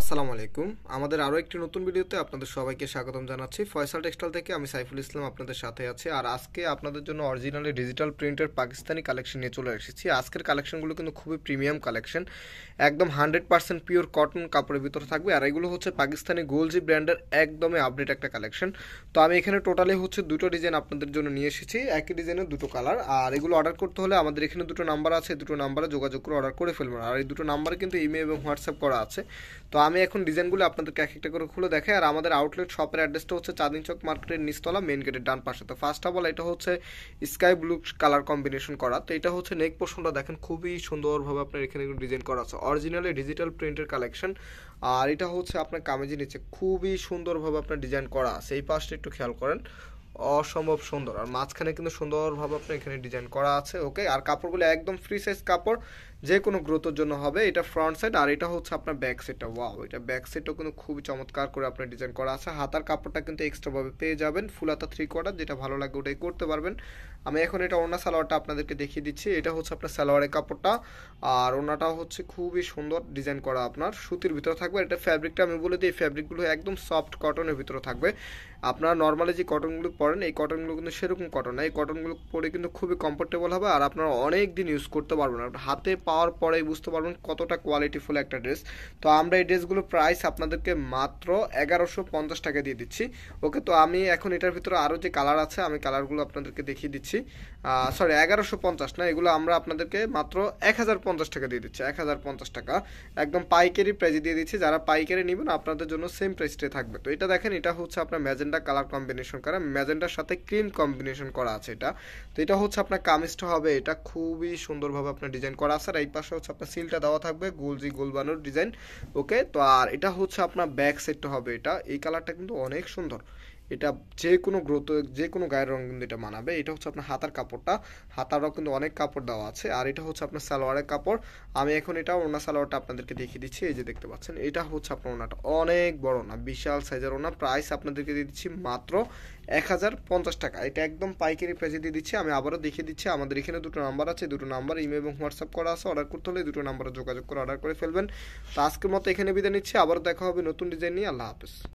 আসসালামু আলাইকুম আমাদের আরো একটি নতুন ভিডিওতে আপনাদের সবাইকে স্বাগতম জানাচ্ছি ফয়সাল টেক্সটাইল থেকে আমি সাইফুল ইসলাম আপনাদের সাথে আছি আর আজকে আপনাদের জন্য অরিজিনালি ডিজিটাল প্রিন্টের পাকিস্তানি কালেকশন নিয়ে চলে এসেছি আজকের কালেকশনগুলো কিন্তু খুবই প্রিমিয়াম কালেকশন একদম 100% পিওর কটন কাপড়ের ভিতর থাকবে আর এগুলো হচ্ছে পাকিস্তানি গোলজি ব্র্যান্ডের একদমই আপডেট একটা কালেকশন তো আমি এখানে টোটালি হচ্ছে দুটো ডিজাইন আপনাদের জন্য নিয়ে এসেছি একই ডিজাইনের দুটো কালার আর এগুলো অর্ডার করতে হলে আমাদের এখানে দুটো নাম্বার আছে দুটো নম্বরে যোগাযোগ করে অর্ডার করে ফেলবেন আর এই দুটো নাম্বার কিন্তু ইমেইল এবং হোয়াটসঅ্যাপ করা আছে তো আমি এখন ডিজাইনগুলো আপনাদেরকে এক একটা করে খুলে দেখাই আর আমাদের আউটলেট শপের অ্যাড্রেসটা হচ্ছে চাঁদনী চক মার্কেটের নিচতলা মেইন গেটের ডান পাশে তো ফার্স্ট অফ অল এটা হচ্ছে স্কাই ব্লু কালার কম্বিনেশন করা তো এটা হচ্ছে নেক পোরশনটা দেখেন খুবই সুন্দরভাবে আপনার এখানে ডিজাইন করা আছে অরিজিনালি ডিজিটাল প্রিন্টের কালেকশন আর এটা হচ্ছে আপনার কামিজের নিচে খুবই সুন্দরভাবে আপনার ডিজাইন করা আছে এই পাশটা একটু খেয়াল করেন অসম্ভব সুন্দর আর মাঝখানে কিন্তু সুন্দরভাবে আপনি এখানে ডিজাইন করা আছে ওকে আর কাপড়গুলো একদম ফ্রি সাইজ কাপড় যে কোনো গ্রোথের জন্য হবে এটা ফ্রন্ট সাইড আর এটা হচ্ছে আপনার ব্যাক সাইডটা ওয়াও এটা ব্যাক সাইডও কিন্তু খুবই চমৎকার করে আপনি ডিজাইন করা আছে হাতার কাপড়টা কিন্তু এক্সট্রা ভাবে পেয়ে যাবেন ফুল হাতা 3/4 যেটা ভালো লাগে ওটাই করতে পারবেন আমি এখন এটা ওন্না সালোয়ারটা আপনাদেরকে দেখিয়ে দিচ্ছি এটা হচ্ছে আপনার সালোয়ারের কাপড়টা আর ওন্নাটা হচ্ছে খুবই সুন্দর ডিজাইন করা আপনার সুতির ভিতরে থাকবে এটা ফ্যাব্রিকটা আমি বলে দিই ফ্যাব্রিকগুলো একদম সফট কটনের ভিতরে থাকবে আপনার নরমালি যে কটনগুলো পরেন এই কটনগুলো কিন্তু সেরকম কটন না এই কটনগুলো পরে কিন্তু খুবই কমফোর্টেবল হবে আর আপনারা অনেক দিন ইউজ করতে পারবেন আপনার হাতে পাওয়ার পরেই বুঝতে পারবেন কতটা কোয়ালিটিফুল একটা ড্রেস তো আমরা এই ড্রেসগুলো প্রাইস আপনাদেরকে মাত্র 1150 টাকা দিয়ে দিচ্ছি ওকে তো আমি এখন এটার ভিতরে আরও যে কালার আছে আমি কালারগুলো আপনাদেরকে দেখিয়ে দিচ্ছি সরি 1150 না এগুলো আমরা আপনাদেরকে মাত্র 1050 টাকা দিয়ে দিচ্ছি 1050 টাকা একদম পাইকারি প্রাইজে দিয়ে দিচ্ছি যারা পাইকারি নেবেন আপনাদের জন্য সেম প্রাইসটাই থাকবে তো এটা দেখেন এটা হচ্ছে আপনার ম্যাজেন্ডা কালার কম্বিনেশন করা ম্যাজেন্ডার সাথে ক্রিম কম্বিনেশন করা আছে এটা তো এটা হচ্ছে আপনার কামিজটা হবে এটা খুবই সুন্দরভাবে আপনার ডিজাইন করা আছে আর এই পাশে হচ্ছে আপনার সিলটা দেওয়া থাকবে গোলজি গোলবানোর ডিজাইন ওকে তো আর এটা হচ্ছে আপনার ব্যাক সাইডটা হবে এটা এই কালারটা কিন্তু অনেক সুন্দর এটা যে কোনো গ্রোথ যে কোনো গায়ের রঙ কিন্তু এটা মানাবে এটা হচ্ছে আপনার হাতার কাপড়টা হাতারও কিন্তু অনেক কাপড় দেওয়া আছে আর এটা হচ্ছে আপনার সালোয়ারের কাপড় আমি এখন এটা ওনা সালোয়ারটা আপনাদেরকে দেখিয়ে দিচ্ছি এই যে দেখতে পাচ্ছেন এটা হচ্ছে আপনার ওনাটা অনেক বড় না বিশাল সাইজের ওনা প্রাইস আপনাদেরকে দিয়ে দিচ্ছি মাত্র 1050 টাকা এটা একদম পাইকারি প্রাইসে দিয়ে দিচ্ছি আমি আবারও দেখিয়ে দিচ্ছি আমাদের এখানে দুটো নাম্বার আছে দুটো নাম্বার ইমেল এবং হোয়াটসঅ্যাপ করা আছে অর্ডার করতে হলে দুটো নাম্বারে যোগাযোগ করে অর্ডার করে ফেলবেন তো আজকের মতো এখানে বিদায় নিচ্ছি আবারও দেখা হবে নতুন ডিজাইন নিয়ে আল্লাহ হাফেজ